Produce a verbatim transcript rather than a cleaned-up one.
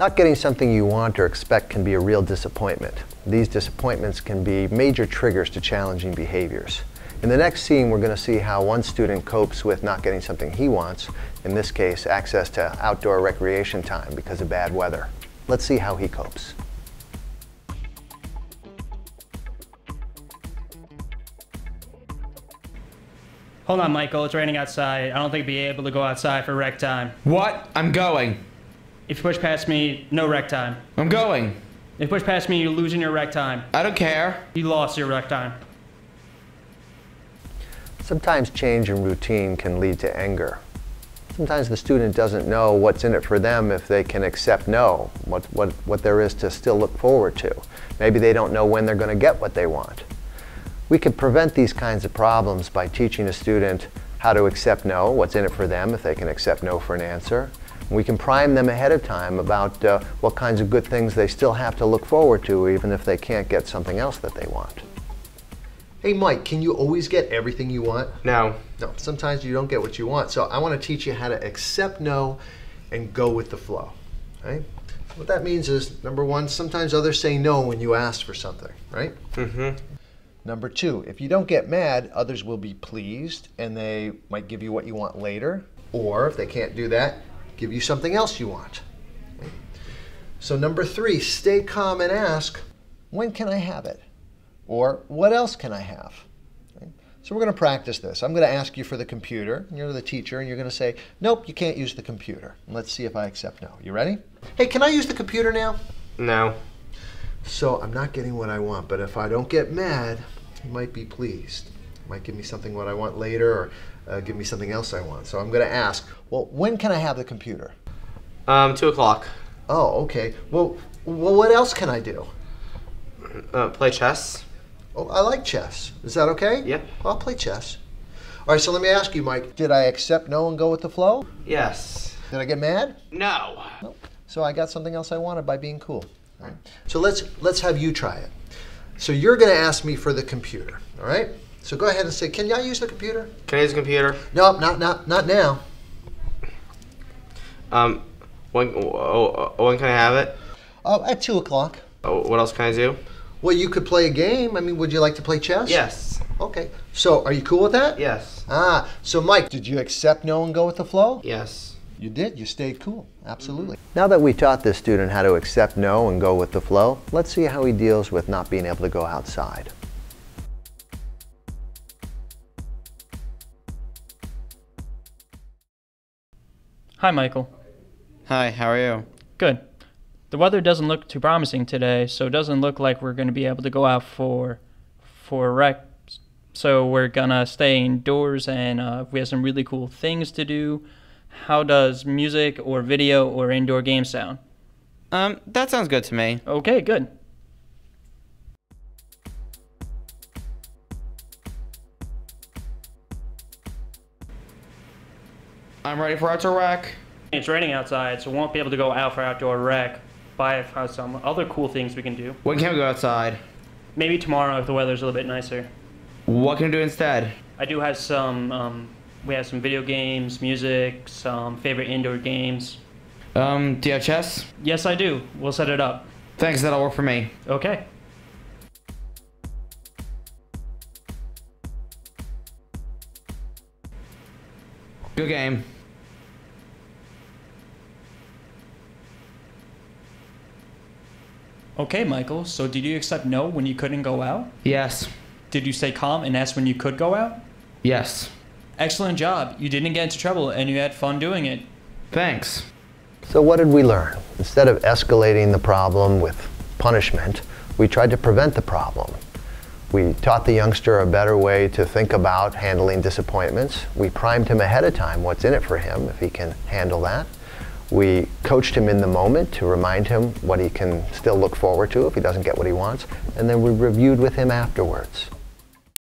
Not getting something you want or expect can be a real disappointment. These disappointments can be major triggers to challenging behaviors. In the next scene, we're going to see how one student copes with not getting something he wants, in this case, access to outdoor recreation time because of bad weather. Let's see how he copes. Hold on, Michael, it's raining outside. I don't think I'd be able to go outside for rec time. What? I'm going. If you push past me, no rec time. I'm going. If you push past me, you're losing your rec time. I don't care. You lost your rec time. Sometimes change in routine can lead to anger. Sometimes the student doesn't know what's in it for them if they can accept no, what, what, what there is to still look forward to. Maybe they don't know when they're going to get what they want. We could prevent these kinds of problems by teaching a student how to accept no, what's in it for them if they can accept no for an answer. We can prime them ahead of time about uh, what kinds of good things they still have to look forward to even if they can't get something else that they want. Hey Mike, can you always get everything you want? No. No, sometimes you don't get what you want. So I want to teach you how to accept no and go with the flow. Right? What that means is, number one, sometimes others say no when you ask for something, right? Mm-hmm. Number two, if you don't get mad, others will be pleased and they might give you what you want later. Or if they can't do that, give you something else you want. Right? So number three, stay calm and ask, when can I have it? Or what else can I have? Right? So we're going to practice this. I'm going to ask you for the computer. You're the teacher, and you're going to say, nope, you can't use the computer. And let's see if I accept no. You ready? Hey, can I use the computer now? No. So I'm not getting what I want, but if I don't get mad, you might be pleased. You might give me something what I want later, or uh, give me something else I want. So I'm going to ask, well, when can I have the computer? Um, two o'clock. Oh, okay. Well, well, what else can I do? Uh, play chess. Oh, I like chess. Is that okay? Yep. I'll play chess. All right, so let me ask you, Mike. Did I accept no and go with the flow? Yes. Did I get mad? No. Nope. So I got something else I wanted by being cool. All right. So let's, let's have you try it. So you're going to ask me for the computer, all right? So go ahead and say, can I use the computer? Can I use the computer? Nope, not, not, not now. Um, when, oh, when can I have it? Oh, at two o'clock. Oh, what else can I do? Well, you could play a game. I mean, would you like to play chess? Yes. Okay. So, are you cool with that? Yes. Ah, so Mike, did you accept no and go with the flow? Yes. You did. You stayed cool. Absolutely. Mm-hmm. Now that we taught this student how to accept no and go with the flow, let's see how he deals with not being able to go outside. Hi, Michael. Hi, how are you? Good. The weather doesn't look too promising today, so it doesn't look like we're going to be able to go out for for rec. So we're going to stay indoors, and uh, we have some really cool things to do. How does music or video or indoor game sound? Um, that sounds good to me. Okay, good. I'm ready for outdoor rec. It's raining outside, so we won't be able to go out for outdoor rec. Buy some other cool things we can do. When can we go outside? Maybe tomorrow if the weather's a little bit nicer. What can we do instead? I do have some, um, we have some video games, music, some favorite indoor games. Um, do you have chess? Yes, I do. We'll set it up. Thanks, that'll work for me. Okay. Good game. Okay, Michael, so did you accept no when you couldn't go out? Yes. Did you stay calm and ask when you could go out? Yes. Excellent job. You didn't get into trouble and you had fun doing it. Thanks. So what did we learn? Instead of escalating the problem with punishment, we tried to prevent the problem. We taught the youngster a better way to think about handling disappointments. We primed him ahead of time what's in it for him if he can handle that. We coached him in the moment to remind him what he can still look forward to if he doesn't get what he wants, and then we reviewed with him afterwards.